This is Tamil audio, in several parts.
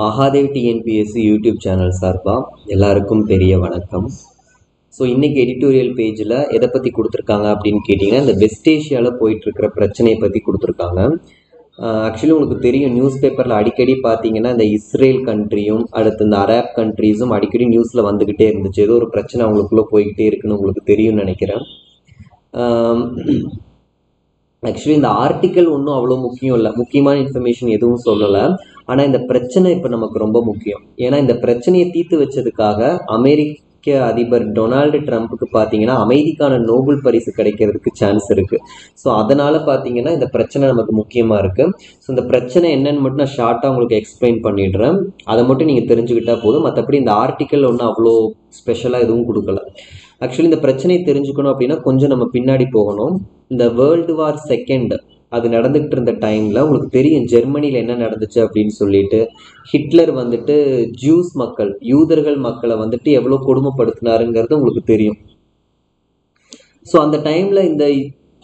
महादेव TNPSC यूट्यूब चैनल सार्पा एल्लारुक्कुम पेरिय वणक्कम। सो इन्नैक्कु एडिटोरियल पेजिल एदै पत्ति कोडुत्तिरुक्कांगा अप्पडिनु केटिंगा इंदा वेस्ट एशियाला पोयिट्टु इरुक्किर प्रच्चनैय पत्ति कोडुत्तिरुक्कांगा। ஆக்சுவலி உங்களுக்கு தெரியும், நியூஸ் பேப்பரில் அடிக்கடி பார்த்தீங்கன்னா இந்த இஸ்ரேல் கண்ட்ரியும் அடுத்து இந்த அராப் கண்ட்ரிஸும் அடிக்கடி நியூஸில் வந்துக்கிட்டே இருந்துச்சு. ஏதோ ஒரு பிரச்சனை அவங்களுக்குள்ளே போய்கிட்டே இருக்குன்னு உங்களுக்கு தெரியும்னு நினைக்கிறேன். ஆக்சுவலி இந்த ஆர்டிக்கல் ஒன்றும் அவ்வளோ முக்கியம் இல்லை, முக்கியமான இன்ஃபர்மேஷன் எதுவும் சொல்லலை. ஆனால் இந்த பிரச்சனை இப்போ நமக்கு ரொம்ப முக்கியம். ஏன்னா இந்த பிரச்சனையை தீர்த்து வச்சதுக்காக அமெரிக்க அதிபர் டொனால்டு ட்ரம்ப்புக்கு பார்த்தீங்கன்னா அமைதிக்கான நோபல் பரிசு கிடைக்கிறதுக்கு சான்ஸ் இருக்குது. ஸோ அதனால் பார்த்தீங்கன்னா இந்த பிரச்சனை நமக்கு முக்கியமாக இருக்குது. ஸோ இந்த பிரச்சனை என்னென்னு மட்டும் நான் ஷார்ட்டாக உங்களுக்கு எக்ஸ்பிளைன் பண்ணிடுறேன், அதை மட்டும் நீங்கள் தெரிஞ்சுக்கிட்டால் போதும். மற்றபடி இந்த ஆர்டிக்கல் ஒன்றும் அவ்வளோ ஸ்பெஷலாக எதுவும் கொடுக்கல. ஆக்சுவலி இந்த பிரச்சனையை தெரிஞ்சுக்கணும் அப்படின்னா கொஞ்சம் நம்ம பின்னாடி போகணும். இந்த World War II அது நடந்துகிட்டு இருந்த டைமில் உங்களுக்கு தெரியும் ஜெர்மனியில் என்ன நடந்துச்சு அப்படின்னு சொல்லிட்டு ஹிட்லர் வந்துட்டு ஜூஸ் மக்கள் யூதர்கள் மக்களை வந்துட்டு எவ்வளோ கொடுமைப்படுத்தினாருங்கிறது உங்களுக்கு தெரியும். ஸோ அந்த டைமில் இந்த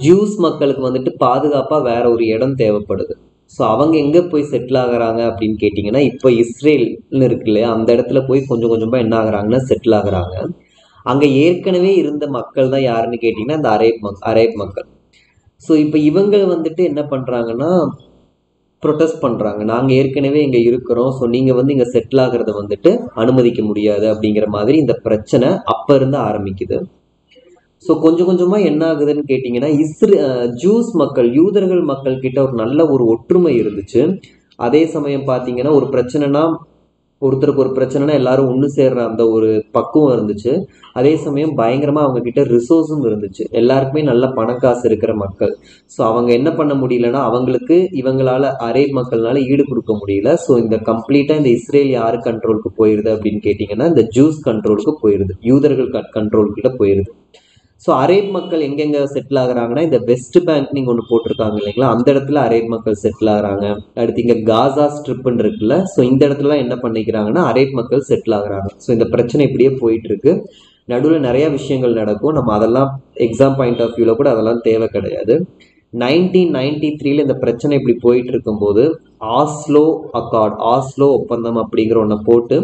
ஜூஸ் மக்களுக்கு வந்துட்டு பாதுகாப்பாக வேற ஒரு இடம் தேவைப்படுது. ஸோ அவங்க எங்கே போய் செட்டில் ஆகுறாங்க அப்படின்னு கேட்டிங்கன்னா இப்போ இஸ்ரேல்னு இருக்கு இல்லையா, அந்த இடத்துல போய் கொஞ்சம் கொஞ்சமாக என்ன ஆகுறாங்கன்னா செட்டில் ஆகுறாங்க. அங்கே ஏற்கனவே இருந்த மக்கள் தான் யாருன்னு கேட்டிங்கன்னா இந்த அரேப் மக்கள். ஸோ இப்போ இவங்க வந்துட்டு என்ன பண்ணுறாங்கன்னா ப்ரொட்டஸ்ட் பண்ணுறாங்க, நாங்கள் ஏற்கனவே இங்கே இருக்கிறோம், ஸோ நீங்கள் வந்து இங்கே செட்டில் ஆகிறத வந்துட்டு அனுமதிக்க முடியாது அப்படிங்கிற மாதிரி இந்த பிரச்சனை அப்போ இருந்து ஆரம்பிக்குது. ஸோ கொஞ்சம் கொஞ்சமாக என்ன ஆகுதுன்னு கேட்டிங்கன்னா ஜூஸ் மக்கள் யூதர்கள் மக்கள்கிட்ட ஒரு நல்ல ஒரு ஒற்றுமை இருந்துச்சு. அதே சமயம் பார்த்திங்கன்னா ஒரு பிரச்சனைனா ஒருத்தருக்கு ஒரு பிரச்சனைனா எல்லாரும் ஒன்று சேர்ற அந்த ஒரு பக்குவம் இருந்துச்சு. அதே சமயம் பயங்கரமாக அவங்கக்கிட்ட ரிசோர்ஸும் இருந்துச்சு, எல்லாருக்குமே நல்ல பணக்காசு இருக்கிற மக்கள். ஸோ அவங்க என்ன பண்ண முடியலன்னா அவங்களுக்கு இவங்களால் அரேப் மக்கள்னால ஈடு கொடுக்க முடியல. ஸோ இந்த கம்ப்ளீட்டாக இந்த இஸ்ரேல் யார் கண்ட்ரோலுக்கு போயிடுது அப்படின்னு கேட்டிங்கன்னா இந்த ஜூஸ் கண்ட்ரோலுக்கு போயிடுது, யூதர்கள் கண்ட்ரோல்கிட்ட போயிடுது. ஸோ அரேப் மக்கள் எங்கெங்கே செட்டில் ஆகுறாங்கன்னா இந்த வெஸ்ட் பேங்க் நீங்கள் ஒன்று போட்டிருக்காங்க இல்லைங்களா, அந்த இடத்துல அரேப் மக்கள் செட்டில் ஆகுறாங்க. அடுத்து இங்கே காசா ஸ்ட்ரிப்புன்னு இருக்குல்ல, ஸோ இந்த இடத்துலலாம் என்ன பண்ணிக்கிறாங்கன்னா அரேப் மக்கள் செட்டில் ஆகுறாங்க. ஸோ இந்த பிரச்சனை இப்படியே போயிட்டுருக்கு. நடுவில் நிறையா விஷயங்கள் நடக்கும், நம்ம அதெல்லாம் எக்ஸாம் பாயிண்ட் ஆஃப் வியூவில் கூட அதெல்லாம் தேவை கிடையாது. 1993 இந்த பிரச்சனை இப்படி போயிட்டு இருக்கும்போது ஆஸ்லோ ஒப்பந்தம் அப்படிங்கிற ஒன்றை போட்டு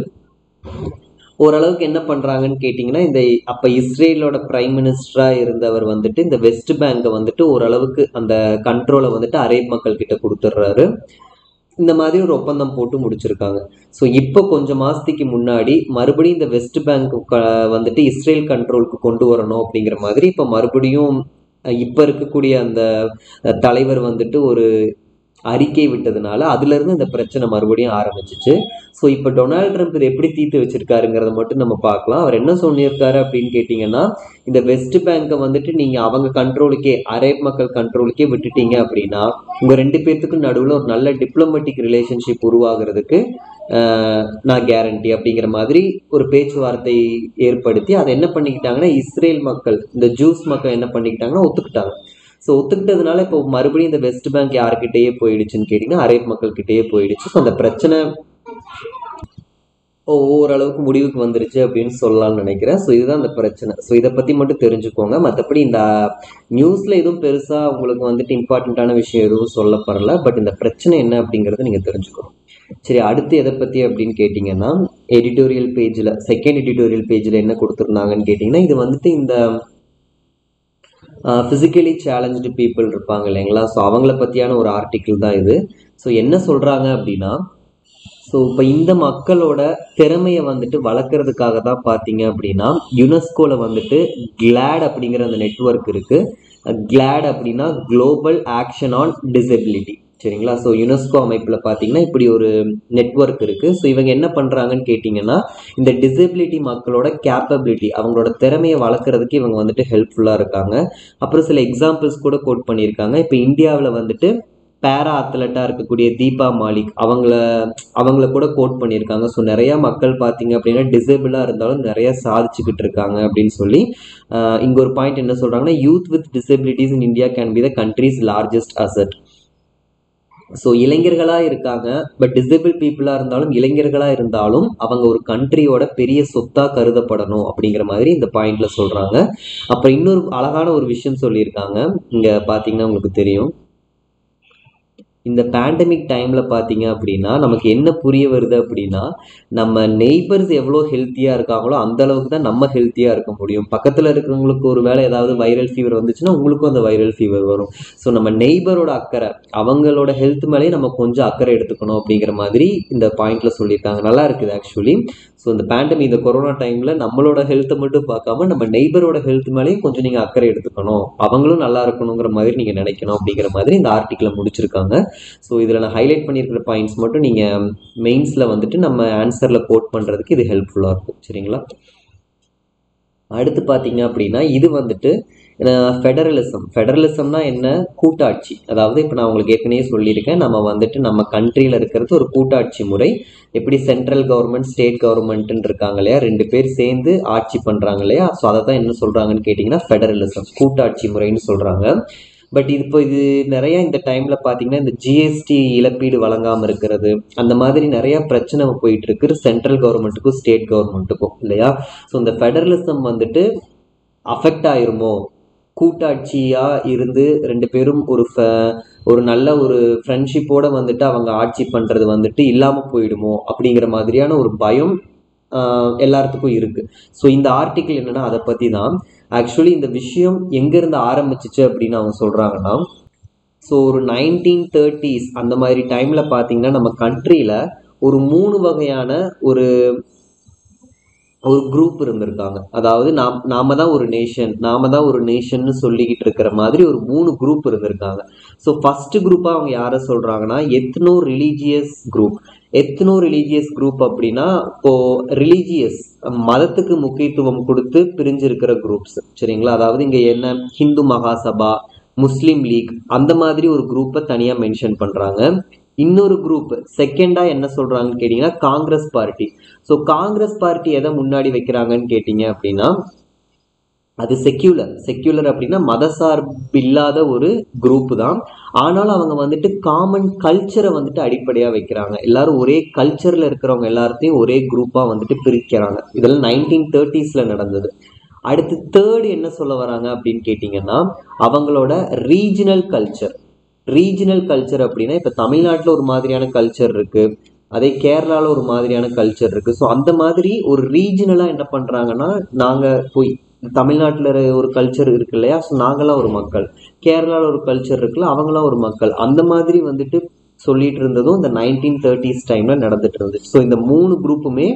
ஓரளவுக்கு என்ன பண்ணுறாங்கன்னு கேட்டிங்கன்னா இந்த அப்போ இஸ்ரேலோட பிரைம் மினிஸ்டராக இருந்தவர் வந்துட்டு இந்த வெஸ்ட் பேங்கை வந்துட்டு ஓரளவுக்கு அந்த கண்ட்ரோலை வந்துட்டு அரேப் மக்கள்கிட்ட கொடுத்துட்றாரு. இந்த மாதிரி ஒரு ஒப்பந்தம் போட்டு முடிச்சிருக்காங்க. ஸோ இப்போ கொஞ்சம் மாதத்துக்கு முன்னாடி மறுபடியும் இந்த வெஸ்ட் பேங்க் வந்துட்டு இஸ்ரேல் கண்ட்ரோலுக்கு கொண்டு வரணும் அப்படிங்கிற மாதிரி இப்போ மறுபடியும் இப்போ இருக்கக்கூடிய அந்த தலைவர் வந்துட்டு ஒரு அறிக்கை விட்டதுனால அதுலேருந்து இந்த பிரச்சனை மறுபடியும் ஆரம்பிச்சிச்சு. ஸோ இப்போ டொனால்டு ட்ரம்ப் இதை எப்படி தீர்த்து வச்சிருக்காருங்கிறத மட்டும் நம்ம பார்க்கலாம். அவர் என்ன சொல்லியிருக்காரு அப்படின்னு கேட்டிங்கன்னா இந்த வெஸ்ட் பேங்கை வந்துட்டு நீங்கள் அவங்க கண்ட்ரோலுக்கே அரேப் மக்கள் கண்ட்ரோலுக்கே விட்டுட்டீங்க அப்படின்னா உங்கள் ரெண்டு பேர்த்துக்கு நடுவில் ஒரு நல்ல டிப்ளமேட்டிக் ரிலேஷன்ஷிப் உருவாகிறதுக்கு நான் கேரண்டி அப்படிங்கிற மாதிரி ஒரு பேச்சுவார்த்தை ஏற்படுத்தி அதை என்ன பண்ணிக்கிட்டாங்கன்னா இஸ்ரேல் மக்கள் இந்த ஜூஸ் மக்கள் என்ன பண்ணிக்கிட்டாங்கன்னா ஒத்துக்கிட்டாங்க. ஸோ ஒத்துக்கிட்டதுனால இப்போ மறுபடியும் இந்த வெஸ்ட் பேங்க் யார்கிட்டயே போயிடுச்சுன்னு கேட்டிங்கன்னா அரேப் மக்கள்கிட்டயே போயிடுச்சு. ஸோ அந்த பிரச்சனை ஓரளவுக்கு முடிவுக்கு வந்துருச்சு அப்படின்னு சொல்லலாம்னு நினைக்கிறேன். ஸோ இதுதான் அந்த பிரச்சனை. ஸோ இதை பற்றி மட்டும் தெரிஞ்சுக்கோங்க. மற்றபடி இந்த நியூஸில் எதுவும் பெருசாக உங்களுக்கு வந்துட்டு இம்பார்ட்டண்ட்டான விஷயம் எதுவும் சொல்லப்படலை. பட் இந்த பிரச்சனை என்ன அப்படிங்கிறத நீங்கள் தெரிஞ்சுக்கணும். சரி, அடுத்து எதை பற்றி அப்படின்னு கேட்டிங்கன்னா எடிட்டோரியல் பேஜில் செகண்ட் எடிட்டோரியல் பேஜில் என்ன கொடுத்துருந்தாங்கன்னு கேட்டிங்கன்னா இது வந்துட்டு இந்த ஃபிசிக்கலி சேலஞ்சு பீப்புள் இருப்பாங்க இல்லைங்களா, ஸோ அவங்கள பற்றியான ஒரு ஆர்டிக்கிள் தான் இது. ஸோ என்ன சொல்கிறாங்க அப்படின்னா ஸோ இப்போ இந்த மக்களோட திறமையை வந்துட்டு வளர்க்குறதுக்காக தான் பார்த்தீங்க அப்படின்னா யுனெஸ்கோவில் வந்துட்டு கிளாட் அப்படிங்கிற அந்த நெட்வொர்க் இருக்குது. கிளாட் அப்படின்னா குளோபல் ஆக்ஷன் ஆன் டிசபிலிட்டி, சரிங்களா. ஸோ யுனெஸ்கோ அமைப்பில் பார்த்தீங்கன்னா இப்படி ஒரு நெட்வொர்க் இருக்குது. ஸோ இவங்க என்ன பண்ணுறாங்கன்னு கேட்டிங்கன்னா இந்த டிசபிலிட்டி மக்களோட கேப்பபிலிட்டி அவங்களோட திறமையை வளர்க்குறதுக்கு இவங்க வந்துட்டு ஹெல்ப்ஃபுல்லாக இருக்காங்க. அப்புறம் சில எக்ஸாம்பிள்ஸ் கூட கோட் பண்ணியிருக்காங்க. இப்போ இந்தியாவில் வந்துட்டு பேரா அத்லட்டாக இருக்கக்கூடிய தீபா மாலிக் அவங்கள கூட கோட் பண்ணியிருக்காங்க. ஸோ நிறையா மக்கள் பார்த்தீங்க அப்படின்னா டிசேபிளாக இருந்தாலும் நிறையா சாதிச்சுக்கிட்டு இருக்காங்க அப்படின்னு சொல்லி இங்கே ஒரு பாயிண்ட் என்ன சொல்கிறாங்கன்னா youth with disabilities in India can be the country's largest asset. So இளைஞர்களாக இருக்காங்க, பட் டிசபிள் பீப்புளாக இருந்தாலும் இளைஞர்களாக இருந்தாலும் அவங்க ஒரு கண்ட்ரியோட பெரிய சொத்தாக கருதப்படணும் அப்படிங்கிற மாதிரி இந்த பாயிண்டில் சொல்கிறாங்க. அப்புறம் இன்னொரு அழகான ஒரு விஷயம் சொல்லியிருக்காங்க, இங்கே பார்த்தீங்கன்னா உங்களுக்கு தெரியும் இந்த pandemic timeல பாத்தீங்க அப்படினா நமக்கு என்ன புரிய வருது அப்படினா நம்ம நெய்பர்ஸ் எவ்வளவு ஹெல்தியா இருக்காங்களோ அந்த அளவுக்கு தான் நம்ம ஹெல்தியா இருக்க முடியும். பக்கத்துல இருக்குங்களுக்கு ஒருவேளை ஏதாவது வைரல் ஃபீவர் வந்துச்சுனா உங்களுக்கு அந்த வைரல் ஃபீவர் வரும். சோ நம்ம நெய்பரோட அக்கறை அவங்களோட ஹெல்த் மேலே நம்ம கொஞ்சம் அக்கறை எடுத்துக்கணும் அப்படிங்கற மாதிரி இந்த பாயிண்ட்ல சொல்லிருக்காங்க. நல்லா இருக்குது ஆக்சுவலி. சோ இந்த pandemic இந்த கொரோனா டைம்ல நம்மளோட ஹெல்த் மட்டும் பார்க்காம நம்ம நெய்பரோட ஹெல்த் மேலேயும் கொஞ்சம் நீங்க அக்கறை எடுத்துக்கணும், அவங்களும் நல்லா இருக்கணும்ங்கற மாதிரி நீங்க நினைக்கணும் அப்படிங்கற மாதிரி இந்த ஆர்டிகிளை முடிச்சிருக்காங்க. சோ இதல நான் ஹைலைட் பண்ணியிருக்கிற பாயிண்ட்ஸ் மட்டும் நீங்க மெயின்ஸ்ல வந்துட்டு நம்ம ஆன்சர்ல கோட் பண்றதுக்கு இது ஹெல்ப்ஃபுல்லா இருக்கும். சரிங்களா? அடுத்து பாத்தீங்க அப்படின்னா இது வந்துட்டு ஃபெடரலிசம். ஃபெடரலிசம்னா என்ன? கூட்டாட்சி. அதாவது இப்போ நான் உங்களுக்கு ஏற்கனவே சொல்லியிருக்கேன், நம்ம வந்துட்டு நம்ம கண்ட்ரியில் இருக்கிறது ஒரு கூட்டாட்சி முறை. எப்படி சென்ட்ரல் கவர்மெண்ட் ஸ்டேட் கவர்மெண்ட்டுன்னு இருக்காங்க இல்லையா, ரெண்டு பேர் சேர்ந்து ஆட்சி பண்ணுறாங்க இல்லையா, ஸோ அதை தான் என்ன சொல்கிறாங்கன்னு கேட்டிங்கன்னா ஃபெடரலிசம், கூட்டாட்சி முறைன்னு சொல்கிறாங்க. பட் இப்போ இது நிறைய இந்த டைம்ல பாத்தீங்கன்னா இந்த ஜிஎஸ்டி இழப்பீடு வழங்காம இருக்கிறது அந்த மாதிரி நிறைய பிரச்சனை போயிட்டு இருக்கு சென்ட்ரல் கவர்மெண்ட்டுக்கும் ஸ்டேட் கவர்மெண்ட்டுக்கும் இல்லையா. ஸோ இந்த ஃபெடரலிசம் வந்துட்டு அஃபெக்ட் ஆயிருமோ, கூட்டாட்சியா இருந்து ரெண்டு பேரும் ஒரு நல்ல ஒரு ஃப்ரெண்ட்ஷிப்போட வந்துட்டு அவங்க ஆட்சி பண்றது வந்துட்டு இல்லாம போயிடுமோ அப்படிங்கிற மாதிரியான ஒரு பயம் எல்லாத்துக்கும் இருக்கு. ஸோ இந்த ஆர்டிக்கிள் என்னன்னா அதை பத்தி தான் ஆக்சுவலி. இந்த விஷயம் எங்கேருந்து ஆரம்பிச்சிச்சு அப்படின்னு அவங்க சொல்கிறாங்கன்னா, ஸோ ஒரு 1930s அந்த மாதிரி டைமில் பார்த்தீங்கன்னா நம்ம கண்ட்ரியில் ஒரு 3 வகையான ஒரு குரூப் இருந்திருக்காங்க. அதாவது நாம தான் ஒரு நேஷன்னு சொல்லிக்கிட்டு இருக்கிற மாதிரி ஒரு 3 குரூப் இருந்திருக்காங்க. ஸோ ஃபர்ஸ்ட் குரூப்பாக அவங்க யாரை சொல்கிறாங்கன்னா ethno religious group. Ethno religious group அப்படின்னா இப்போ ரிலீஜியஸ் மதத்துக்கு முக்கியத்துவம் கொடுத்து பிரிஞ்சிருக்கிற குரூப்ஸ். சரிங்களா? அதாவது இங்க என்ன ஹிந்து மகாசபா, முஸ்லிம் லீக் அந்த மாதிரி ஒரு குரூப்பை தனியா மென்ஷன் பண்றாங்க. இன்னொரு குரூப் செகண்டா என்ன சொல்றாங்கன்னு கேட்டீங்கன்னா Congress party. So Congress party எதை முன்னாடி வைக்கிறாங்கன்னு கேட்டீங்க அப்படின்னா அது செக்யூலர் அப்படின்னா மதசார்பில்லாத ஒரு குரூப் தான். ஆனாலும் அவங்க வந்துட்டு காமன் கல்ச்சரை வந்துட்டு அடிப்படையாக வைக்கிறாங்க. எல்லாரும் ஒரே கல்ச்சரில் இருக்கிறவங்க எல்லாத்தையும் ஒரே குரூப்பாக வந்துட்டு பிரிக்கிறாங்க. இதெல்லாம் 1930s நடந்தது. அடுத்து தேர்டு என்ன சொல்ல வராங்க அப்படின்னு கேட்டிங்கன்னா அவங்களோட ரீஜனல் கல்ச்சர் அப்படின்னா இப்போ தமிழ்நாட்டில் ஒரு மாதிரியான கல்ச்சர் இருக்குது, அதே கேரளாவில் ஒரு மாதிரியான கல்ச்சர் இருக்குது. ஸோ அந்த மாதிரி ஒரு ரீஜனலாக என்ன பண்ணுறாங்கன்னா, நாங்கள் போய் தமிழ்நாட்டில் ஒரு கல்ச்சர் இருக்கு இல்லையா, ஸோ நாங்களாம் ஒரு மக்கள், கேரளாவில் ஒரு கல்ச்சர் இருக்குல்ல அவங்களாம் ஒரு மக்கள், அந்த மாதிரி வந்துட்டு சொல்லிட்டு இருந்ததும் இந்த 1930s டைம்ல நடந்துட்டு இருந்துச்சு. ஸோ இந்த 3 குரூப்புமே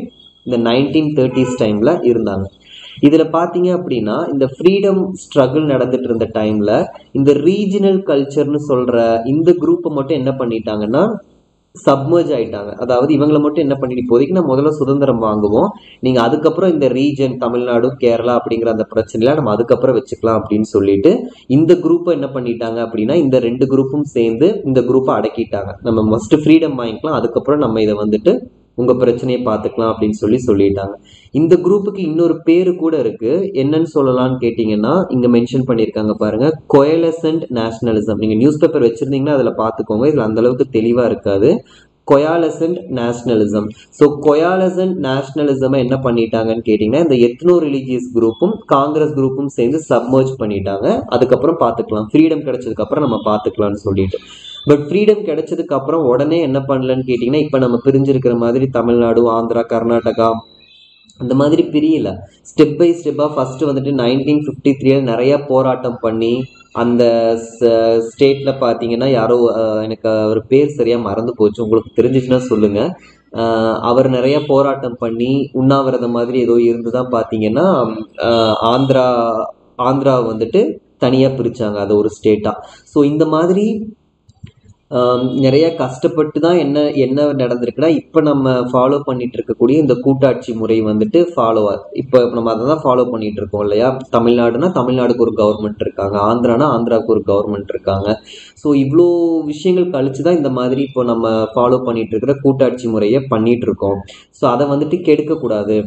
இந்த 1930s டைம்ல இருந்தாங்க. இதுல பாத்தீங்க அப்படின்னா இந்த ஃப்ரீடம் ஸ்ட்ரகிள் நடந்துட்டு இருந்த டைம்ல இந்த ரீஜனல் கல்ச்சர்னு சொல்ற இந்த குரூப்பை மட்டும் என்ன பண்ணிட்டாங்கன்னா சப்மர்ஜ் ஆயிட்டாங்க. அதாவது இவங்களை மட்டும் என்ன பண்ணிட்டு போதிக்கு நான் முதல்ல சுதந்திரம் வாங்குவோம், நீங்க அதுக்கப்புறம் இந்த ரீஜன் தமிழ்நாடு கேரளா அப்படிங்கிற அந்த பிரச்சனைலாம் நம்ம அதுக்கப்புறம் வச்சுக்கலாம் அப்படின்னு சொல்லிட்டு இந்த குரூப்பை என்ன பண்ணிட்டாங்க அப்படின்னா இந்த 2 குரூப்பும் சேர்ந்து இந்த குரூப்பை அடக்கிட்டாங்க. நம்ம மஸ்ட் ஃப்ரீடம் வாங்கிக்கலாம், அதுக்கப்புறம் நம்ம இதை வந்துட்டு உங்க பிரச்சனையை பார்த்துக்கலாம் அப்படின்னு சொல்லிட்டாங்க. இந்த குரூப்புக்கு இன்னொரு பேரு கூட இருக்கு, என்னன்னு சொல்லலாம்னு கேட்டீங்கன்னா இங்க மென்ஷன் பண்ணியிருக்காங்க பாருங்க, கோயலசன்ட் நேஷனலிசம். நீங்க நியூஸ் பேப்பர் வச்சிருந்தீங்கன்னா அதுல பாத்துக்கோங்க, இதுல அந்த அளவுக்கு தெளிவா இருக்காது. Coalescent nationalism. So coalescent nationalism என்ன பண்ணிட்டாங்கன்னு கேட்டீங்கன்னா இந்த எத்னோ ரிலீஜியஸ் குரூப்பும் காங்கிரஸ் குரூப்பும் சேர்ந்து சப்மர்ஜ் பண்ணிட்டாங்க. அதுக்கப்புறம் பார்த்துக்கலாம், ஃப்ரீடம் கிடைச்சதுக்கு அப்புறம் நம்ம பார்த்துக்கலாம்னு சொல்லிட்டு. பட் ஃப்ரீடம் கிடைச்சதுக்கு அப்புறம் உடனே என்ன பண்ணலன்னு கேட்டிங்கன்னா இப்போ நம்ம பிரிஞ்சிருக்கிற மாதிரி தமிழ்நாடு, ஆந்திரா, கர்நாடகா அந்த மாதிரி பிரியல. ஸ்டெப் பை ஸ்டெப்பாக ஃபர்ஸ்ட் வந்துட்டு 1953 நிறைய போராட்டம் பண்ணி அந்த ஸ்டேட்ல பாத்தீங்கன்னா யாரோ எனக்கு அவர் பேர் சரியா மறந்து போச்சு, உங்களுக்கு தெரிஞ்சிச்சுன்னா சொல்லுங்க, அவர் நிறைய போராட்டம் பண்ணி உண்ணாவிரதம் மாதிரி ஏதோ இருந்துதான் பாத்தீங்கன்னா ஆந்திரா வந்துட்டு தனியா பிரிச்சாங்க அது ஒரு ஸ்டேட்டா. ஸோ இந்த மாதிரி நிறைய கஷ்டப்பட்டு தான் என்ன நடந்திருக்குன்னா இப்போ நம்ம ஃபாலோ பண்ணிட்டு இருக்கக்கூடிய இந்த கூட்டாட்சி முறை வந்துட்டு இப்போ நம்ம அதை தான் ஃபாலோ பண்ணிட்டு இருக்கோம் இல்லையா. தமிழ்நாடுனா தமிழ்நாடுக்கு ஒரு கவர்மெண்ட் இருக்காங்க, ஆந்திரானா ஆந்திராவுக்கு ஒரு கவர்மெண்ட் இருக்காங்க. ஸோ இவ்வளோ விஷயங்கள் கழிச்சு தான் இந்த மாதிரி இப்போ நம்ம ஃபாலோ பண்ணிட்டு இருக்கிற கூட்டாட்சி முறையை பண்ணிட்டு இருக்கோம். ஸோ அதை வந்துட்டு கெடுக்கக்கூடாது,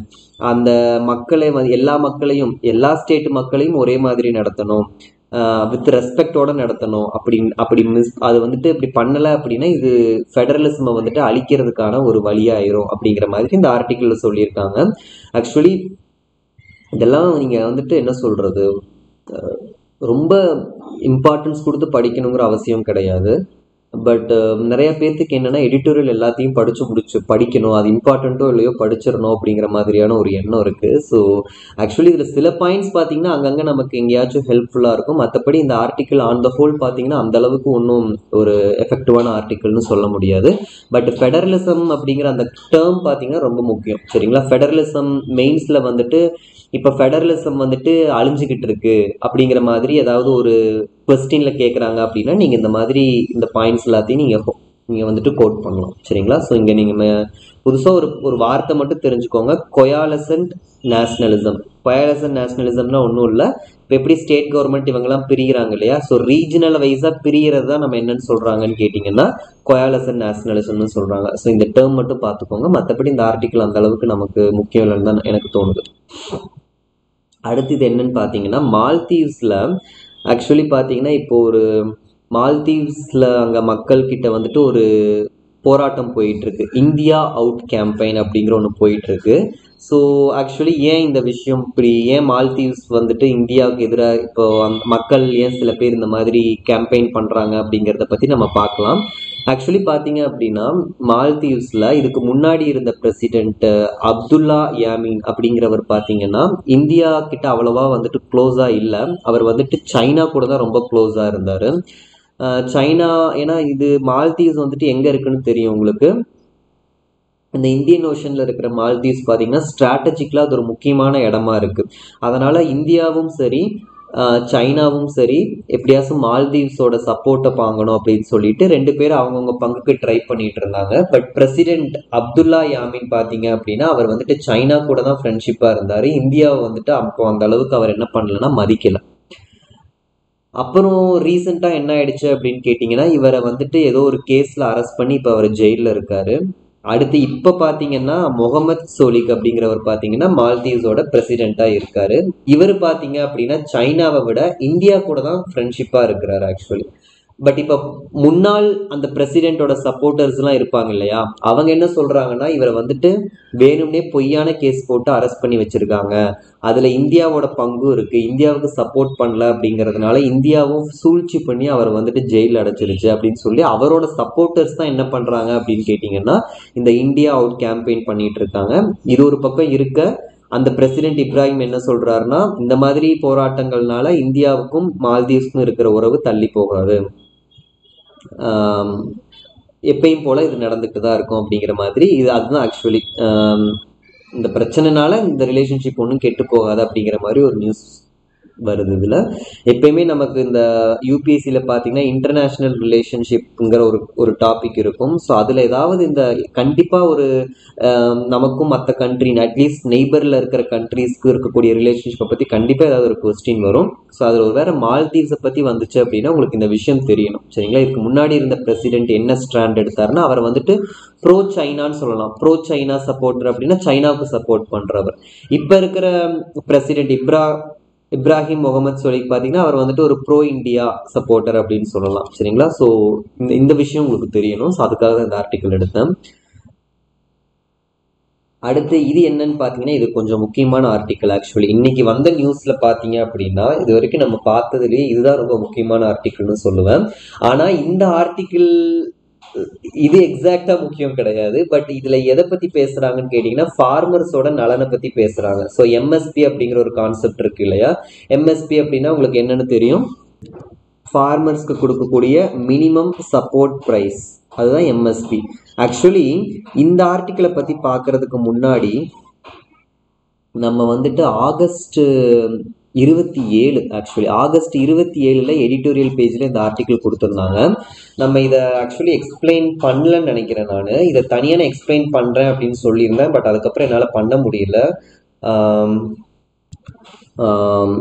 அந்த மக்களை எல்லா ஸ்டேட் மக்களையும் ஒரே மாதிரி நடத்தணும், வித் ரெஸ்பெக்டோட நடத்தணும் அது வந்துட்டு இப்படி பண்ணலை அப்படின்னா இது ஃபெடரலிசமை வந்துட்டு அழிக்கிறதுக்கான ஒரு வழியாயிரும் அப்படிங்கிற மாதிரி இந்த ஆர்டிக்கிளில் சொல்லியிருக்காங்க. ஆக்சுவலி இதெல்லாம் நீங்கள் வந்துட்டு என்ன சொல்கிறது, ரொம்ப இம்பார்ட்டன்ஸ் கொடுத்து படிக்கணுங்கிற அவசியம் கிடையாது. பட் நிறைய பேர்த்துக்கு என்னென்னா எடிட்டோரியல் எல்லாத்தையும் படிக்கணும், அது இம்பார்ட்டண்ட்டோ இல்லையோ படிச்சிடணும் அப்படிங்கிற மாதிரியான ஒரு எண்ணம் இருக்குது. ஸோ ஆக்சுவலி இதில் சில பாயிண்ட்ஸ் பார்த்தீங்கன்னா அங்கங்கே நமக்கு எங்கேயாச்சும் ஹெல்ப்ஃபுல்லாக இருக்கும். மற்றபடி இந்த ஆர்டிக்கிள் ஆன் த ஹோல் பார்த்தீங்கன்னா அந்தளவுக்கு ஒன்றும் ஒரு எஃபெக்டிவான ஆர்டிக்கிள்னு சொல்ல முடியாது. பட் ஃபெடரலிசம் அப்படிங்கிற அந்த டேர்ம் பார்த்தீங்கன்னா ரொம்ப முக்கியம் சரிங்களா. ஃபெடரலிசம் மெயின்ஸில் வந்துட்டு இப்போ ஃபெடரலிசம் வந்துட்டு அழிஞ்சிக்கிட்டு இருக்குது அப்படிங்கிற மாதிரி ஏதாவது ஒரு கொஸ்டினில் கேட்குறாங்க அப்படின்னா நீங்கள் இந்த மாதிரி இந்த பாயிண்ட்ஸ் எல்லாத்தையும் நீங்கள் வந்துட்டு கோட் பண்ணலாம் சரிங்களா. ஸோ இங்கே நீங்கள் புதுசாக ஒரு வார்த்தை மட்டும் தெரிஞ்சுக்கோங்க, கொயாலசன்ட் நேஷ்னலிசம். கொயாலசன்ட் நேஷ்னலிசம்னா ஒன்றும் இல்லை, இப்போ எப்படி ஸ்டேட் கவர்மெண்ட் இவங்கெல்லாம் பிரிகிறாங்க இல்லையா, ஸோ ரீஜனல் வைஸாக பிரிகிறது தான் நம்ம என்னென்னு சொல்கிறாங்கன்னு கேட்டிங்கன்னா கொயாலசன்ட் நேஷ்னலிசம்னு சொல்கிறாங்க. ஸோ இந்த டேர்ம் மட்டும் பார்த்துக்கோங்க, மற்றபடி இந்த ஆர்டிக்கிள் அந்தளவுக்கு நமக்கு முக்கியம் இல்லைன்னு தான் எனக்கு தோணுது. அடுத்து இது என்னன்னு பார்த்தீங்கன்னா மால்தீவ்ஸில் ஆக்சுவலி பார்த்தீங்கன்னா இப்போ ஒரு மால்தீவ்ஸில் அங்கே மக்கள்கிட்ட வந்துட்டு ஒரு போராட்டம் போயிட்டுருக்கு, இந்தியா அவுட் கேம்பெயின் அப்படிங்கிற ஒன்று போயிட்டுருக்கு. ஸோ ஆக்சுவலி ஏன் இந்த விஷயம் இப்படி, ஏன் மால்தீவ்ஸ் வந்துட்டு இந்தியாவுக்கு எதிராக இப்போ மக்கள் ஏன் சில பேர் இந்த மாதிரி கேம்பெயின் பண்ணுறாங்க அப்படிங்கிறத பற்றி நம்ம பார்க்கலாம். ஆக்சுவலி பார்த்தீங்க அப்படின்னா மால்தீவ்ஸில் இதுக்கு முன்னாடி இருந்த பிரசிடென்ட் அப்துல்லா யாமீன் அப்படிங்கிறவர் பார்த்தீங்கன்னா இந்தியா கிட்ட அவ்வளோவா வந்துட்டு க்ளோஸாக இல்லை, அவர் வந்துட்டு சைனா கூட தான் ரொம்ப க்ளோஸாக இருந்தார். சைனா ஏன்னா இது மால்தீவ்ஸ் வந்துட்டு எங்கே இருக்குன்னு தெரியும் உங்களுக்கு, இந்த இந்தியன் ஓஷனில் இருக்கிற மால்தீவ்ஸ் பார்த்தீங்கன்னா ஸ்ட்ராட்டஜிக்கலாக அது ஒரு முக்கியமான இடமா இருக்குது. அதனால் இந்தியாவும் சரி சைனாவும் சரி எப்படியாச்சும் மால்தீவ்ஸோட சப்போர்ட்டை வாங்கணும் அப்படின்னு சொல்லிட்டு ரெண்டு பேரும் அவங்கவுங்க பங்குக்கு ட்ரை பண்ணிட்டு இருந்தாங்க. பட் பிரசிடென்ட் அப்துல்லா யாமீன் பார்த்தீங்க அப்படின்னா அவர் வந்துட்டு சைனா கூட தான் ஃப்ரெண்ட்ஷிப்பாக இருந்தார், இந்தியாவை வந்துட்டு அப்போ அந்த அளவுக்கு அவர் என்ன பண்ணலைன்னா மதிக்கலை. அப்புறம் ரீசெண்டாக என்ன ஆயிடுச்சு அப்படின்னு கேட்டிங்கன்னா இவரை வந்துட்டு ஏதோ ஒரு கேஸில் அரெஸ்ட் பண்ணி இப்போ அவர் ஜெயிலில் இருக்கார். அடுத்து இப்போ பார்த்தீங்கன்னா முகமது சோலிக் அப்படிங்கிறவர் பார்த்தீங்கன்னா மால்தீவ்ஸோட பிரசிடெண்ட்டாக இருக்கார். இவர் பார்த்தீங்க அப்படின்னா சைனாவை விட இந்தியா கூட தான் ஃப்ரெண்ட்ஷிப்பாக இருக்கிறார் ஆக்சுவலி. பட் இப்போ முன்னாள் அந்த பிரசிடெண்ட்டோட சப்போர்ட்டர்ஸ்லாம் இருப்பாங்க இல்லையா, அவங்க என்ன சொல்கிறாங்கன்னா இவரை வந்துட்டு வேணும்னே பொய்யான கேஸ் போட்டு அரெஸ்ட் பண்ணி வச்சுருக்காங்க, அதில் இந்தியாவோட பங்கும் இருக்குது, இந்தியாவுக்கு சப்போர்ட் பண்ணல அப்படிங்கிறதுனால இந்தியாவும் சூழ்ச்சி பண்ணி அவர் வந்துட்டு ஜெயில் அடைச்சிருச்சு அப்படின்னு சொல்லி அவரோட சப்போர்ட்டர்ஸ் தான் என்ன பண்ணுறாங்க அப்படின்னு கேட்டிங்கன்னா இந்த இந்தியா அவுட் கேம்பெயின் பண்ணிகிட்டு இருக்காங்க. இது ஒரு பக்கம் இருக்க அந்த பிரசிடென்ட் இப்ராஹிம் என்ன சொல்கிறாருன்னா இந்த மாதிரி போராட்டங்கள்னால இந்தியாவுக்கும் மால்தீவ்ஸ்க்கும் இருக்கிற உறவு தள்ளி போகாது, எப்பயும் போல் இது நடந்துகிட்டு தான் இருக்கும் அப்படிங்கிற மாதிரி. இது அதுதான் ஆக்சுவலி இந்த பிரச்சனைனால இந்த ரிலேஷன்ஷிப் ஒன்றும் கெட்டு போகாது அப்படிங்கிற மாதிரி ஒரு நியூஸ் வருது. இதில் எப்பயுமே நமக்கு இந்த யூபிஎஸ்சியில் பார்த்தீங்கன்னா இன்டர்நேஷ்னல் ரிலேஷன்ஷிப்புங்கிற ஒரு டாபிக் இருக்கும். ஸோ அதில் ஏதாவது இந்த கண்டிப்பாக ஒரு நமக்கும் மற்ற கண்ட்ரி அட்லீஸ்ட் நெய்பரில் இருக்கிற கண்ட்ரீஸ்க்கு இருக்கக்கூடிய ரிலேஷன்ஷிப்பை பற்றி கண்டிப்பாக ஏதாவது ஒரு கொஸ்டின் வரும். ஸோ அதில் ஒரு வேறு மால்தீவ்ஸை பற்றி வந்துச்சு அப்படின்னா உங்களுக்கு இந்த விஷயம் தெரியணும் சரிங்களா. இதுக்கு முன்னாடி இருந்த பிரசிடென்ட் என்ன ஸ்டாண்ட் எடுத்தாருன்னா அவர் வந்துட்டு ப்ரோ சைனான்னு சொல்லலாம், ப்ரோ சைனா சப்போர்ட்டர் அப்படின்னா சைனாவுக்கு சப்போர்ட் பண்ணுறவர். இப்போ இருக்கிற பிரசிடென்ட் இப்ராஹிம் முகமது சோலிக் பார்த்தீங்கன்னா அவர் வந்துட்டு ஒரு ப்ரோ இந்தியா சப்போர்ட்டர் அப்படின்னு சொல்லலாம் சரிங்களா. ஸோ இந்த விஷயம் உங்களுக்கு தெரியணும், ஸோ அதுக்காக இந்த ஆர்டிக்கல் எடுத்தேன். அடுத்து இது என்னன்னு பார்த்தீங்கன்னா இது கொஞ்சம் முக்கியமான ஆர்டிக்கல் ஆக்சுவலி. இன்னைக்கு வந்த நியூஸ்ல பார்த்தீங்க அப்படின்னா இது வரைக்கும் நம்ம பார்த்ததுலேயே இதுதான் ரொம்ப முக்கியமான ஆர்டிக்கல்னு சொல்லுவேன். ஆனால் இந்த ஆர்டிக்கல் இது எக்ஸாக்டா முக்கியம் கிடையாது. பட் இதுல எதை பத்தி பேசுறாங்கன்னு கேட்டீங்கன்னா ஃபார்மர்ஸோட நலனை பத்தி பேசுறாங்க. ஸோ எம்எஸ்பி அப்படிங்கிற ஒரு கான்செப்ட் இருக்கு இல்லையா, எம்எஸ்பி அப்படின்னா உங்களுக்கு என்னன்னு தெரியும், ஃபார்மர்ஸ்க்கு கொடுக்கக்கூடிய மினிமம் சப்போர்ட் பிரைஸ், அதுதான் எம்எஸ்பி. ஆக்சுவலி இந்த ஆர்டிக்கிளை பத்தி பாக்குறதுக்கு முன்னாடி நம்ம வந்துட்டு ஆகஸ்ட் 27 எடிட்டோரியல் பேஜில் இந்த ஆர்டிக்கிள் கொடுத்துருந்தாங்க. நம்ம இதை ஆக்சுவலி எக்ஸ்பிளைன் பண்ணலன்னு நினைக்கிறேன், நான் இதை தனியாக நான் எக்ஸ்பிளைன் பண்ணுறேன் அப்படின்னு சொல்லியிருந்தேன். பட் அதுக்கப்புறம் என்னால் பண்ண முடியல,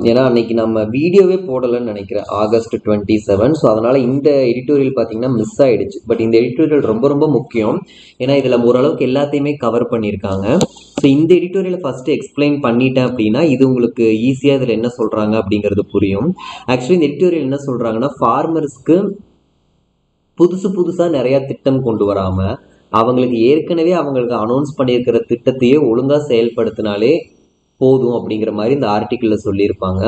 ஏன்னா அன்னைக்கு நம்ம வீடியோவே போடலன்னு நினைக்கிறேன் ஆகஸ்ட் 27. ஸோ அதனால் இந்த எடிட்டோரியல் பார்த்தீங்கன்னா மிஸ் ஆகிடுச்சு. பட் இந்த எடிட்டோரியல் ரொம்ப ரொம்ப முக்கியம், ஏன்னா இதில் ஓரளவுக்கு எல்லாத்தையுமே கவர் பண்ணியிருக்காங்க. ஸோ இந்த எடிட்டோரியலை ஃபஸ்ட்டு எக்ஸ்பிளைன் பண்ணிட்டேன் அப்படின்னா இது உங்களுக்கு ஈஸியாக இதில் என்ன சொல்கிறாங்க அப்படிங்கிறது புரியும். ஆக்சுவலி இந்த எடிட்டோரியல் என்ன சொல்கிறாங்கன்னா ஃபார்மர்ஸ்க்கு புதுசாக நிறையா திட்டம் கொண்டு வராமல் அவங்களுக்கு ஏற்கனவே அவங்களுக்கு அனௌன்ஸ் பண்ணியிருக்கிற திட்டத்தையே ஒழுங்காக செயல்படுத்தினாலே போதும் அப்படிங்கிற மாதிரி இந்த ஆர்டிக்கிளில் சொல்லியிருப்பாங்க.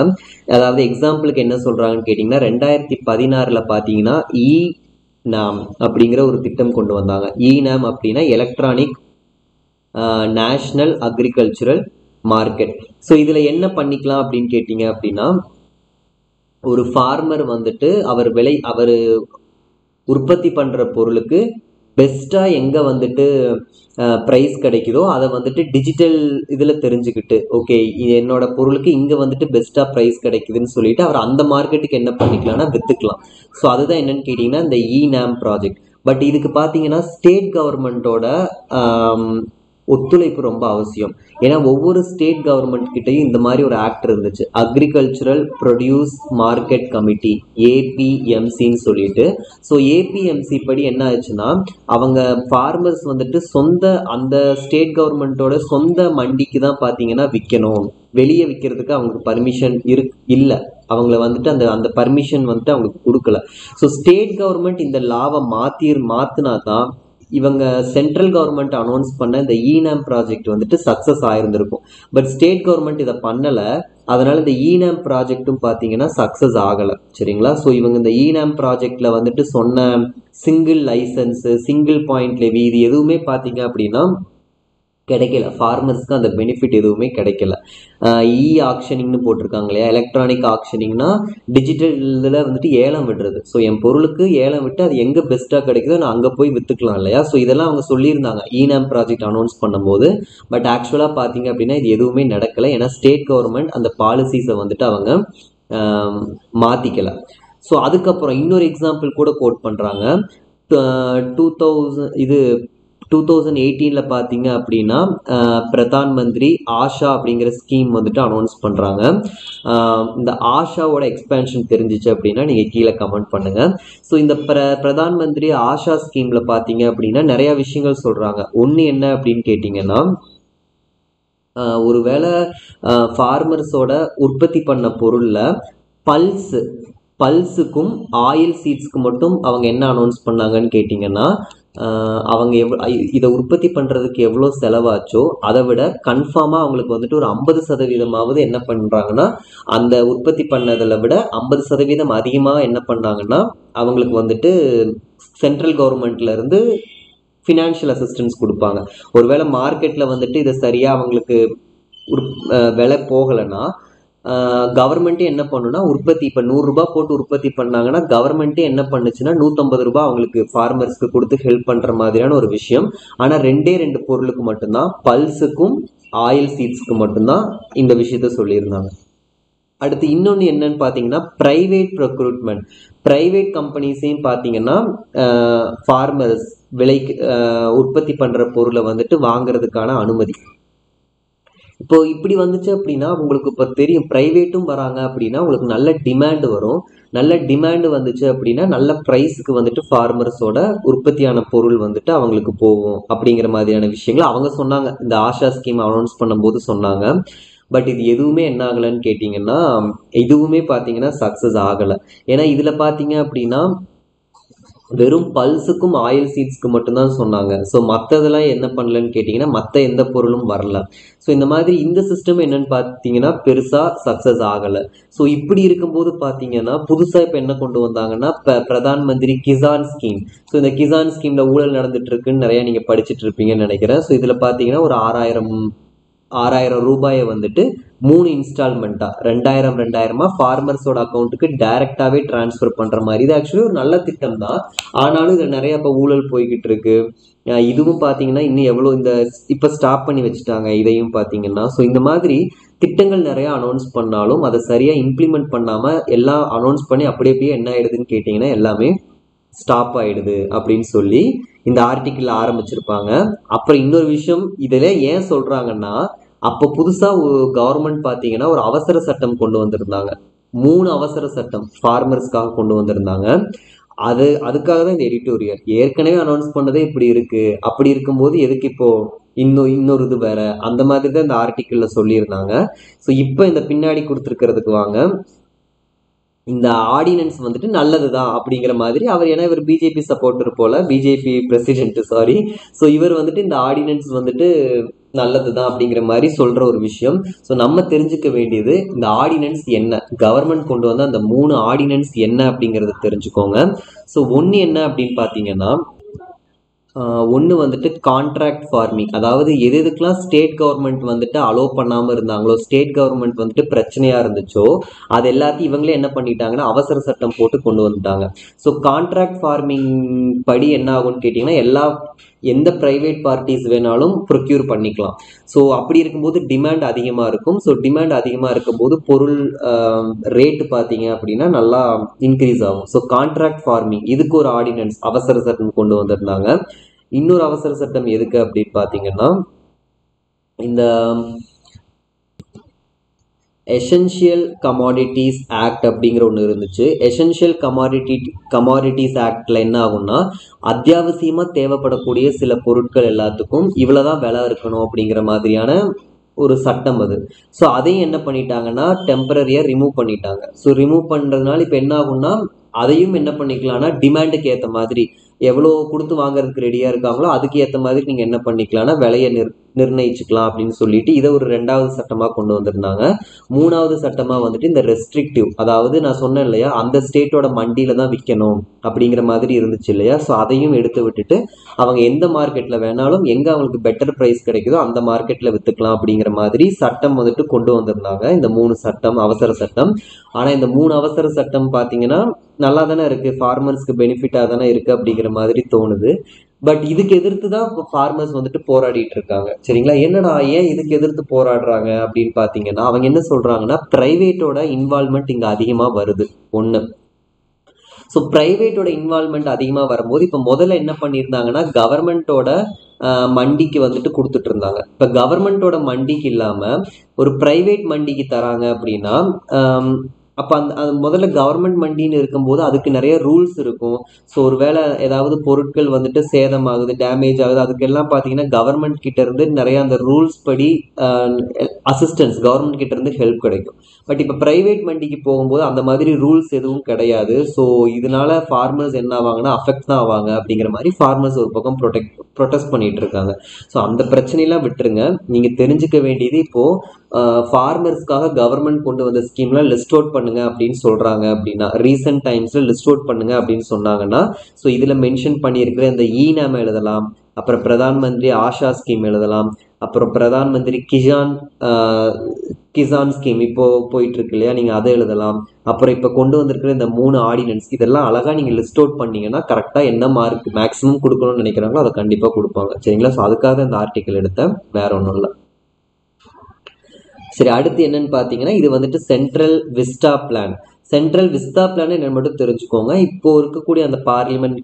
அதாவது எக்ஸாம்பிளுக்கு என்ன சொல்கிறாங்கன்னு கேட்டிங்கன்னா 2016 பார்த்தீங்கன்னா இ நாம் அப்படிங்கற ஒரு திட்டம் கொண்டு வந்தாங்க. e-NAM அப்படினா electronic national agricultural market. So இதுல என்ன பண்ணிக்கலாம் அப்படின்னு கேட்டீங்க அப்படின்னா, ஒரு ஃபார்மர் வந்துட்டு அவர் உற்பத்தி பண்ற பொருளுக்கு பெஸ்டா எங்க வந்துட்டு பிரைஸ் கிடைக்குதோ அதை வந்துட்டு டிஜிட்டல் இதுல தெரிஞ்சுக்கிட்டு, ஓகே என்னோட பொருளுக்கு இங்க வந்துட்டு பெஸ்டா பிரைஸ் கிடைக்குதுன்னு சொல்லிட்டு அவர் அந்த மார்க்கெட்டுக்கு என்ன பண்ணிக்கலாம்னா வித்துக்கலாம். ஸோ அதுதான் என்னன்னு கேட்டீங்கன்னா இந்த e-NAM ப்ராஜெக்ட். பட் இதுக்கு பார்த்தீங்கன்னா ஸ்டேட் கவர்மெண்டோட ஒத்துழைப்பு ரொம்ப அவசியம். ஏன்னா ஒவ்வொரு ஸ்டேட் கவர்மெண்ட் கிட்டையும் இந்த மாதிரி ஒரு ஆக்ட் இருந்துச்சு, அக்ரிகல்ச்சரல் ப்ரொடியூஸ் மார்க்கெட் கமிட்டி APMCன்னு சொல்லிட்டு. ஸோ APMC படி என்ன ஆச்சுன்னா, அவங்க ஃபார்மர்ஸ் வந்துட்டு சொந்த அந்த ஸ்டேட் கவர்மெண்ட்டோட சொந்த மண்டிக்கு தான் பார்த்தீங்கன்னா விற்கணும். வெளியே விற்கிறதுக்கு அவங்களுக்கு பர்மிஷன் இல்லை. அவங்கள வந்துட்டு அந்த அந்த பர்மிஷன் வந்துட்டு அவங்களுக்கு கொடுக்கல. ஸோ ஸ்டேட் கவர்மெண்ட் இந்த லாவை மாற்றினா தான் இவங்க சென்ட்ரல் கவர்மெண்ட் அனௌன்ஸ் பண்ண இந்த e-NAM ப்ராஜெக்ட் வந்துட்டு சக்ஸஸ் ஆயிருந்திருக்கும். பட் ஸ்டேட் கவர்மெண்ட் இதை பண்ணல, அதனால இந்த e-NAM ப்ராஜெக்ட்டும் பார்த்தீங்கன்னா சக்ஸஸ் ஆகலை. சரிங்களா? ஸோ இவங்க இந்த e-NAM ப்ராஜெக்ட்ல வந்துட்டு சொன்ன single licence, single point levy, இது எதுவுமே பார்த்தீங்க அப்படின்னா கிடைக்கல. ஃபார்மர்ஸ்க்கு அந்த பெனிஃபிட் எதுவுமே கிடைக்கல. e-ஆக்ஷனிங்னு போட்டிருக்காங்க இல்லையா, எலக்ட்ரானிக் ஆக்ஷனிங்னா டிஜிட்டல் இதில் வந்துட்டு ஏலம் விடுறது. ஸோ என் பொருளுக்கு ஏலம் விட்டு அது எங்கே பெஸ்ட்டாக கிடைக்குதோ நான் அங்கே போய் விற்றுக்கலாம் இல்லையா. ஸோ இதெல்லாம் அவங்க சொல்லியிருந்தாங்க e-NAM ப்ராஜெக்ட் அனௌன்ஸ் பண்ணும்போது. பட் ஆக்சுவலாக பார்த்தீங்க அப்படின்னா இது எதுவுமே நடக்கலை. ஏன்னா ஸ்டேட் கவர்மெண்ட் அந்த பாலிசிஸை வந்துட்டு அவங்க மாற்றிக்கலை. ஸோ அதுக்கப்புறம் இன்னொரு எக்ஸாம்பிள் கூட கோட் பண்ணுறாங்க. 2018 பார்த்தீங்க அப்படின்னா பிரதான் மந்திரி ஆஷா அப்படிங்கிற ஸ்கீம் வந்துட்டு அனௌன்ஸ் பண்ணுறாங்க. இந்த ஆஷாவோட எக்ஸ்பேன்ஷன் தெரிஞ்சிச்சு அப்படின்னா நீங்கள் கீழே கமெண்ட் பண்ணுங்கள். ஸோ இந்த பிரதான் மந்திரி ஆஷா ஸ்கீமில் பார்த்தீங்க அப்படின்னா நிறையா விஷயங்கள் சொல்கிறாங்க. ஒன்று என்ன அப்படின்னு கேட்டிங்கன்னா, ஒருவேளை ஃபார்மர்ஸோட உற்பத்தி பண்ண பொருளில் பல்ஸுக்கும் ஆயில் சீட்ஸ்க்கு மட்டும் அவங்க என்ன அனௌன்ஸ் பண்ணாங்கன்னு கேட்டிங்கன்னா, அவங்க இதை உற்பத்தி பண்ணுறதுக்கு எவ்வளோ செலவாச்சோ அதை விட கன்ஃபார்மாக அவங்களுக்கு வந்துட்டு ஒரு 50% என்ன பண்ணுறாங்கன்னா, அந்த உற்பத்தி பண்ணதில் விட 50% அதிகமாக என்ன பண்ணாங்கன்னா அவங்களுக்கு வந்துட்டு சென்ட்ரல் கவர்மெண்ட்லேருந்து ஃபினான்ஷியல் அசிஸ்டன்ஸ் கொடுப்பாங்க. ஒருவேளை மார்க்கெட்டில் வந்துட்டு இதை சரியாக அவங்களுக்கு விலை போகலைன்னா கவர்மெண்ட்டே என்ன பண்ணுன்னா, உற்பத்தி இப்போ 100 ரூபா போட்டு உற்பத்தி பண்ணாங்கன்னா கவர்மெண்ட்டே என்ன பண்ணுச்சுன்னா 150 ரூபா அவங்களுக்கு ஃபார்மர்ஸ்க்கு கொடுத்து ஹெல்ப் பண்ணுற மாதிரியான ஒரு விஷயம். ஆனால் 2 பொருளுக்கு மட்டும்தான், பல்ஸுக்கும் ஆயில் சீட்ஸ்க்கு மட்டும்தான் இந்த விஷயத்த சொல்லியிருந்தாங்க. அடுத்து இன்னொன்று என்னன்னு பார்த்தீங்கன்னா ப்ரைவேட் ப்ரொக்ரூட்மெண்ட். ப்ரைவேட் கம்பெனிஸையும் பார்த்தீங்கன்னா ஃபார்மர்ஸ் விலைக்கு உற்பத்தி பண்ணுற பொருளை வந்துட்டு வாங்கிறதுக்கான அனுமதி. இப்போ இப்படி வந்துச்சு அப்படின்னா உங்களுக்கு இப்போ தெரியும், ப்ரைவேட்டும் வராங்க அப்படின்னா உங்களுக்கு நல்ல டிமாண்டு வரும். நல்ல டிமாண்டு வந்துச்சு அப்படின்னா நல்ல ப்ரைஸுக்கு வந்துட்டு ஃபார்மர்ஸோட உற்பத்தியான பொருள் வந்துட்டு அவங்களுக்கு போகும் அப்படிங்கிற மாதிரியான விஷயங்களை அவங்க சொன்னாங்க. இந்த ஆஷா ஸ்கீம் அனௌன்ஸ் பண்ணும்போது சொன்னாங்க. பட் இது எதுவுமே என்ன ஆகலைன்னு கேட்டிங்கன்னா, எதுவுமே பார்த்தீங்கன்னா சக்ஸஸ் ஆகலை. ஏன்னா இதில் பார்த்தீங்க அப்படின்னா வெறும் பல்ஸுக்கும் ஆயில் சீட்ஸ்க்கு மட்டும்தான் சொன்னாங்க. ஸோ மற்றதெல்லாம் என்ன பண்ணலன்னு கேட்டிங்கன்னா மற்ற எந்த பொருளும் வரல. ஸோ இந்த மாதிரி இந்த சிஸ்டம் என்னன்னு பார்த்தீங்கன்னா பெருசாக சக்ஸஸ் ஆகலை. ஸோ இப்படி இருக்கும்போது பார்த்தீங்கன்னா புதுசாக இப்போ என்ன கொண்டு வந்தாங்கன்னா பிரதான் மந்திரி கிசான் ஸ்கீம். ஸோ இந்த கிசான் ஸ்கீமில் ஊழல் நடந்துட்டு இருக்குன்னு நிறையா நீங்கள் படிச்சுட்டு இருப்பீங்கன்னு நினைக்கிறேன். ஸோ இதில் பார்த்தீங்கன்னா ஒரு 6,000 ரூபாயை வந்துட்டு 3 இன்ஸ்டால்மெண்ட்டாக 2000 2000 ஃபார்மர்ஸோட அக்கௌண்ட்டுக்கு டைரெக்டாகவே டிரான்ஸ்ஃபர் பண்ணுற மாதிரி. இது ஆக்சுவலி ஒரு நல்ல திட்டம் தான். ஆனாலும் இதில் நிறையா இப்போ ஊழல் போய்கிட்டு இருக்கு. இதுவும் பார்த்தீங்கன்னா இன்னும் எவ்வளோ இந்த இப்போ ஸ்டாப் பண்ணி வச்சுட்டாங்க இதையும் பார்த்தீங்கன்னா. ஸோ இந்த மாதிரி திட்டங்கள் நிறையா அனௌன்ஸ் பண்ணாலும் அதை சரியாக இம்ப்ளிமெண்ட் பண்ணாமல் எல்லாம் அனௌன்ஸ் பண்ணி அப்படி அப்படியே என்ன ஆயிடுதுன்னு கேட்டிங்கன்னா எல்லாமே ஸ்டாப் ஆகிடுது அப்படின்னு சொல்லி இந்த ஆர்டிக்கிள் ஆரம்பிச்சிருப்பாங்க. அப்புறம் இன்னொரு விஷயம் இதில் ஏன் சொல்கிறாங்கன்னா, அப்போ புதுசாக கவர்மெண்ட் பார்த்தீங்கன்னா ஒரு அவசர சட்டம் கொண்டு வந்திருந்தாங்க. 3 அவசர சட்டம் ஃபார்மர்ஸ்க்காக கொண்டு வந்திருந்தாங்க. அதுக்காக தான் இந்த எடிட்டோரியல். ஏற்கனவே அனௌன்ஸ் பண்ணதே இப்படி இருக்குது. அப்படி இருக்கும்போது எதுக்கு இப்போது இன்னொரு இது வேற, அந்த மாதிரி தான் இந்த ஆர்டிக்கிளில் சொல்லியிருந்தாங்க. ஸோ இப்போ இந்த பின்னாடி கொடுத்துருக்கிறதுக்கு வாங்க, இந்த ஆர்டினன்ஸ் வந்துட்டு நல்லது தான் அப்படிங்கிற மாதிரி அவர். ஏன்னா இவர் பிஜேபி சப்போர்ட்டர் போல், பிஜேபி பிரசிடென்ட்டு சாரி. ஸோ இவர் வந்துட்டு இந்த ஆர்டினன்ஸ் வந்துட்டு நல்லதுதான் அப்படிங்கிற மாதிரி சொல்ற ஒரு விஷயம். ஸோ நம்ம தெரிஞ்சுக்க வேண்டியது இந்த ஆர்டினன்ஸ் என்ன, கவர்மெண்ட் கொண்டு வந்த அந்த மூணு ஆர்டினன்ஸ் என்ன அப்படிங்கிறத தெரிஞ்சுக்கோங்க. ஸோ ஒன்று என்ன அப்படின்னு பார்த்தீங்கன்னா, ஒன்று வந்துட்டு கான்ட்ராக்ட் ஃபார்மிங், அதாவது எது எதுக்கெலாம் ஸ்டேட் கவர்மெண்ட் வந்துட்டு அலோவ் பண்ணாமல் இருந்தாங்களோ, ஸ்டேட் கவர்மெண்ட் வந்துட்டு பிரச்சனையாக இருந்துச்சோ அது எல்லாத்தையும் இவங்களே என்ன பண்ணிட்டாங்கன்னா அவசர சட்டம் போட்டு கொண்டு வந்துட்டாங்க. ஸோ கான்ட்ராக்ட் ஃபார்மிங் படி என்ன ஆகும்னு கேட்டிங்கன்னா, எல்லா எந்த ப்ரைவேட் பார்ட்டிஸ் வேணாலும் ப்ரொக்யூர் பண்ணிக்கலாம். ஸோ அப்படி இருக்கும்போது டிமாண்ட் அதிகமாக இருக்கும். ஸோ டிமாண்ட் அதிகமாக இருக்கும்போது பொருள் ரேட்டு பார்த்தீங்க அப்படின்னா நல்லா இன்க்ரீஸ் ஆகும். ஸோ கான்ட்ராக்ட் ஃபார்மிங் இதுக்கு ஒரு ஆர்டினன்ஸ் அவசர சட்டம் கொண்டு வந்திருந்தாங்க. இன்னொரு அவசர சட்டம் எதுக்கு அப்படின்னு பார்த்தீங்கன்னா, இந்த எசென்ஷியல் கமாடிட்டிஸ் ஆக்ட் அப்படிங்கிற ஒன்று இருந்துச்சு. எசென்ஷியல் கமாடிட்டிஸ் ஆக்டில் என்ன ஆகும்னா, அத்தியாவசியமாக தேவைப்படக்கூடிய சில பொருட்கள் எல்லாத்துக்கும் இவ்வளோ தான் விலை இருக்கணும் அப்படிங்கிற மாதிரியான ஒரு சட்டம் அது. ஸோ அதையும் என்ன பண்ணிட்டாங்கன்னா டெம்பரரியாக ரிமூவ் பண்ணிட்டாங்க. ஸோ ரிமூவ் பண்ணுறதுனால இப்போ என்ன ஆகும்னா, அதையும் என்ன பண்ணிக்கலாம்னா டிமாண்டுக்கு ஏற்ற மாதிரி எவ்வளோ கொடுத்து வாங்குறதுக்கு ரெடியாக இருக்காங்களோ அதுக்கு ஏற்ற மாதிரி நீங்கள் என்ன பண்ணிக்கலாம்னா விலையை நிர்ணயிச்சுக்கலாம் அப்படின்னு சொல்லிட்டு இதை ஒரு ரெண்டாவது சட்டமாக கொண்டு வந்திருந்தாங்க. மூணாவது சட்டமாக வந்துட்டு இந்த ரெஸ்ட்ரிக்டிவ், அதாவது நான் சொன்னேன் இல்லையா, அந்த ஸ்டேட்டோட மண்டியில் தான் விற்கணும் அப்படிங்கிற மாதிரி இருந்துச்சு இல்லையா. ஸோ அதையும் எடுத்து விட்டுட்டு அவங்க எந்த மார்க்கெட்டில் வேணாலும் எங்கே அவங்களுக்கு பெட்டர் ப்ரைஸ் கிடைக்குதோ அந்த மார்க்கெட்டில் விற்றுக்கலாம் அப்படிங்கிற மாதிரி சட்டம் வந்துட்டு கொண்டு வந்திருந்தாங்க. இந்த மூணு சட்டம் அவசர சட்டம். ஆனால் இந்த மூணு அவசர சட்டம் பார்த்தீங்கன்னா நல்லா தானே இருக்குது, ஃபார்மர்ஸ்க்கு பெனிஃபிட்டாக தானே இருக்குது அப்படிங்கிற மாதிரி தோணுது. பட் இதுக்கு எதிர்த்து தான் ஃபார்மர்ஸ் வந்துட்டு போராடிட்டு இருக்காங்க, சரிங்களா. என்னடா ஏன் இதுக்கு எதிர்த்து போராடுறாங்க அப்படின்னு பார்த்தீங்கன்னா, அவங்க என்ன சொல்கிறாங்கன்னா ப்ரைவேட்டோட இன்வால்மெண்ட் இங்கே அதிகமாக வருது ஒன்று. ஸோ ப்ரைவேட்டோட இன்வால்மெண்ட் அதிகமாக வரும்போது இப்போ முதல்ல என்ன பண்ணியிருந்தாங்கன்னா கவர்மெண்ட்டோட மண்டிக்கு வந்துட்டு கொடுத்துட்டு இருந்தாங்க. இப்போ கவர்மெண்ட்டோட மண்டிக்கு இல்லாமல் ஒரு ப்ரைவேட் மண்டிக்கு தராங்க அப்படின்னா, அப்போ அந்த முதல்ல கவர்மெண்ட் மண்டின்னு இருக்கும்போது அதுக்கு நிறைய ரூல்ஸ் இருக்கும். ஸோ ஒரு வேளை ஏதாவது பொருட்கள் வந்துட்டு சேதமாகுது, டேமேஜ் ஆகுது, அதுக்கெல்லாம் பார்த்தீங்கன்னா கவர்மெண்ட் கிட்டேருந்து நிறையா அந்த ரூல்ஸ் படி அசிஸ்டன்ஸ் கவர்மெண்ட் கிட்டேருந்து ஹெல்ப் கிடைக்கும். பட் இப்போ ப்ரைவேட் மண்டிக்கு போகும்போது அந்த மாதிரி ரூல்ஸ் எதுவும் கிடையாது. ஸோ இதனால ஃபார்மர்ஸ் என்ன ஆவாங்கன்னா அஃபெக்ட் தான் ஆவாங்க அப்படிங்கிற மாதிரி ஃபார்மர்ஸ் ஒரு பக்கம் ப்ரொடெஸ்ட் பண்ணிட்டு இருக்காங்க. ஸோ அந்த பிரச்சனையெல்லாம் விட்டுருங்க, நீங்கள் தெரிஞ்சுக்க வேண்டியது இப்போது ஃபார்மர்ஸ்க்காக கவர்மெண்ட் கொண்டு வந்த ஸ்கீம்லாம் லிஸ்ட் அவுட் பண்ணுங்க அப்படின்னு சொல்கிறாங்க. அப்படின்னா ரீசெண்ட் டைம்ஸில் லிஸ்ட் அவுட் பண்ணுங்க அப்படின்னு சொன்னாங்கன்னா, ஸோ இதில் மென்ஷன் பண்ணியிருக்கிற இந்த e-NAM எழுதலாம், அப்புறம் பிரதான் மந்திரி ஆஷா ஸ்கீம் எழுதலாம், அப்புறம் பிரதான் மந்திரி கிசான் ஸ்கீம் இப்போது போயிட்டுருக்கு இல்லையா, நீங்கள் அதை எழுதலாம். அப்புறம் இப்போ கொண்டு வந்திருக்கிற இந்த மூணு ஆர்டினன்ஸ் இதெல்லாம் அழகாக நீங்கள் லிஸ்ட் அவுட் பண்ணிங்கன்னா கரெக்டாக என்ன மார்க் மேக்ஸிமம் கொடுக்கணும்னு நினைக்கிறாங்களோ அதை கண்டிப்பாக கொடுப்பாங்க, சரிங்களா. ஸோ அதுக்காக இந்த ஆர்டிக்கல் எடுத்தேன், வேற ஒன்றும் இல்லை. சரி, அடுத்து என்னன்னு பார்த்தீங்கன்னா, இது வந்துட்டு central Vista plan. Central Vista plan என்ன மட்டும் தெரிஞ்சுக்கோங்க. இப்போ இருக்கக்கூடிய அந்த பார்லிமெண்ட்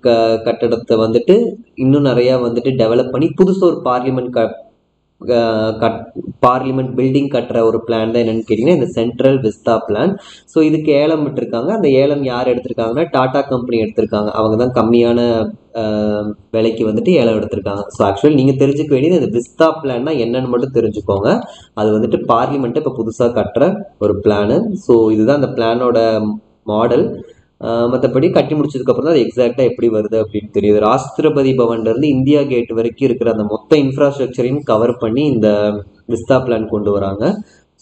கட்டடத்தை வந்துட்டு இன்னும் நிறையா வந்துட்டு டெவலப் பண்ணி புதுசாக ஒரு பார்லிமெண்ட் பில்டிங் கட்டுற ஒரு பிளான் தான் என்னன்னு கேட்டிங்கன்னா இந்த சென்ட்ரல் விஸ்டா பிளான். ஸோ இதுக்கு ஏலம் விட்டுருக்காங்க. அந்த ஏலம் யார் எடுத்திருக்காங்கன்னா டாடா கம்பெனி எடுத்திருக்காங்க. அவங்க தான் கம்மியான விலைக்கு வந்துட்டு ஏலம் எடுத்திருக்காங்க. ஸோ ஆக்சுவலி நீங்கள் தெரிஞ்சுக்க வேண்டியது இந்த விஸ்டா பிளான்னா என்னன்னு மட்டும் தெரிஞ்சுக்கோங்க. அது வந்துட்டு பார்லிமெண்ட்டை இப்போ புதுசாக கட்டுற ஒரு பிளானு. ஸோ இதுதான் அந்த பிளானோட மாடல். மற்றபடி கட்டி முடிச்சதுக்கப்புறம் தான் அது எக்ஸாக்டாக எப்படி வருது அப்படின்னு தெரியுது. ராஷ்டிரபதி பவன்லேருந்து இந்தியா கேட் வரைக்கும் இருக்கிற அந்த மொத்த இன்ஃப்ராஸ்ட்ரக்சரையும் கவர் பண்ணி இந்த விஸ்தா பிளான் கொண்டு வராங்க.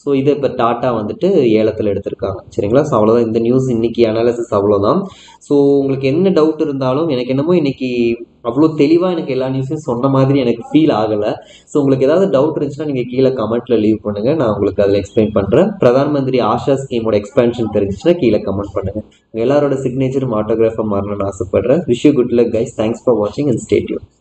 ஸோ இதை இப்போ டாட்டா வந்துட்டு ஏலத்தில் எடுத்திருக்காங்க, சரிங்களா. ஸோ அவ்வளோதான் இந்த நியூஸ், இன்றைக்கி அனாலிசிஸ் அவ்வளோதான். ஸோ உங்களுக்கு என்ன டவுட் இருந்தாலும், எனக்கு என்னமோ இன்றைக்கி அவ்வளோ தெளிவாக எனக்கு எல்லா நியூஸையும் சொன்ன மாதிரி எனக்கு ஃபீல் ஆகலை. ஸோ உங்களுக்கு ஏதாவது டவுட் இருந்துச்சுன்னா நீங்கள் கீழே கமெண்ட்டில் லீவ் பண்ணுங்கள், நான் உங்களுக்கு அதில் எக்ஸ்பிளைன் பண்ணுறேன். பிரதான் மந்திரி ஆஷா ஸ்கீமோட எக்ஸ்பேன்ஷன் தெரிஞ்சுச்சுன்னா கீழே கமெண்ட் பண்ணுங்கள். எல்லாரோட சிக்னேச்சரும் ஆட்டோகிராஃபாக மாறணும்னு ஆசைப்பட்றேன். Wish you good luck guys. Thanks for வாட்சிங் அண்ட் ஸ்டே டியூன்.